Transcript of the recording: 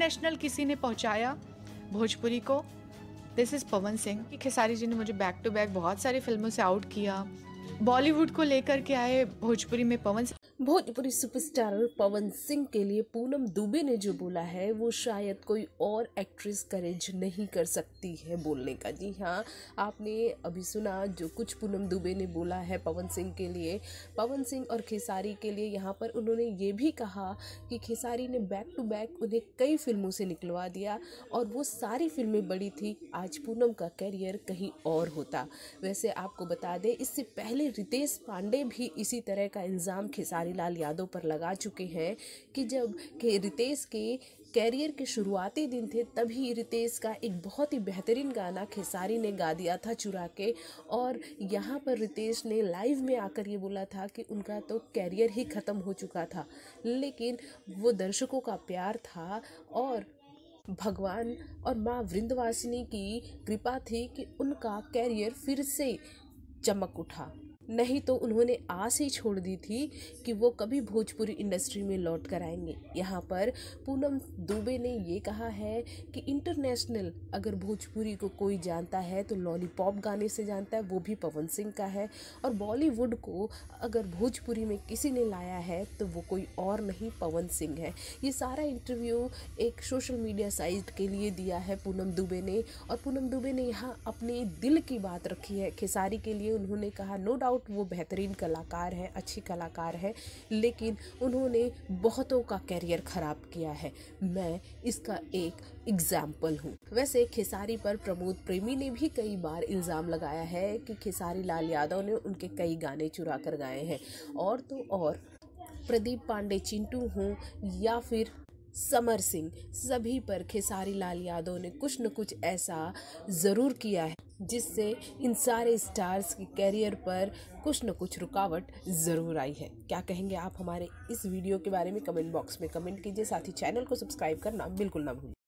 International किसी ने पहुंचाया भोजपुरी को। This is Pawan Singh. खेसारी जी ने मुझे बैक टू बैक बहुत सारी फिल्मों से आउट किया, बॉलीवुड को लेकर के आए भोजपुरी में पवन सिंह। भोजपुरी सुपरस्टार पवन सिंह के लिए पूनम दुबे ने जो बोला है वो शायद कोई और एक्ट्रेस करेज नहीं कर सकती है बोलने का। जी हाँ, आपने अभी सुना जो कुछ पूनम दुबे ने बोला है पवन सिंह के लिए, पवन सिंह और खेसारी के लिए। यहाँ पर उन्होंने ये भी कहा कि खेसारी ने बैक टू बैक उन्हें कई फिल्मों से निकलवा दिया और वो सारी फिल्में बड़ी थी, आज पूनम का कैरियर कहीं और होता। वैसे आपको बता दें, इससे पहले रितेश पांडे भी इसी तरह का इल्ज़ाम खेसारी लाल यादव पर लगा चुके हैं कि जब कि रितेश के कैरियर के शुरुआती दिन थे तभी रितेश का एक बहुत ही बेहतरीन गाना खेसारी ने गा दिया था चुरा के, और यहाँ पर रितेश ने लाइव में आकर ये बोला था कि उनका तो कैरियर ही ख़त्म हो चुका था, लेकिन वो दर्शकों का प्यार था और भगवान और माँ वृंदवासिनी की कृपा थी कि उनका कैरियर फिर से चमक उठा, नहीं तो उन्होंने आस ही छोड़ दी थी कि वो कभी भोजपुरी इंडस्ट्री में लौट कर आएंगे। यहाँ पर पूनम दुबे ने ये कहा है कि इंटरनेशनल अगर भोजपुरी को कोई जानता है तो लॉलीपॉप गाने से जानता है, वो भी पवन सिंह का है, और बॉलीवुड को अगर भोजपुरी में किसी ने लाया है तो वो कोई और नहीं पवन सिंह है। ये सारा इंटरव्यू एक सोशल मीडिया साइट के लिए दिया है पूनम दुबे ने, और पूनम दुबे ने यहाँ अपने दिल की बात रखी है खेसारी के लिए। उन्होंने कहा नो डाउट वो बेहतरीन कलाकार हैं, अच्छी कलाकार हैं, लेकिन उन्होंने बहुतों का कैरियर खराब किया है, मैं इसका एक एग्जाम्पल हूँ। वैसे खेसारी पर प्रमोद प्रेमी ने भी कई बार इल्ज़ाम लगाया है कि खेसारी लाल यादव ने उनके कई गाने चुरा कर गाए हैं, और तो और प्रदीप पांडे चिंटू हों या फिर समर सिंह, सभी पर खेसारी लाल यादव ने कुछ न कुछ ऐसा ज़रूर किया है जिससे इन सारे स्टार्स के कैरियर पर कुछ न कुछ रुकावट ज़रूर आई है। क्या कहेंगे आप हमारे इस वीडियो के बारे में? कमेंट बॉक्स में कमेंट कीजिए, साथ ही चैनल को सब्सक्राइब करना बिल्कुल ना भूलिए।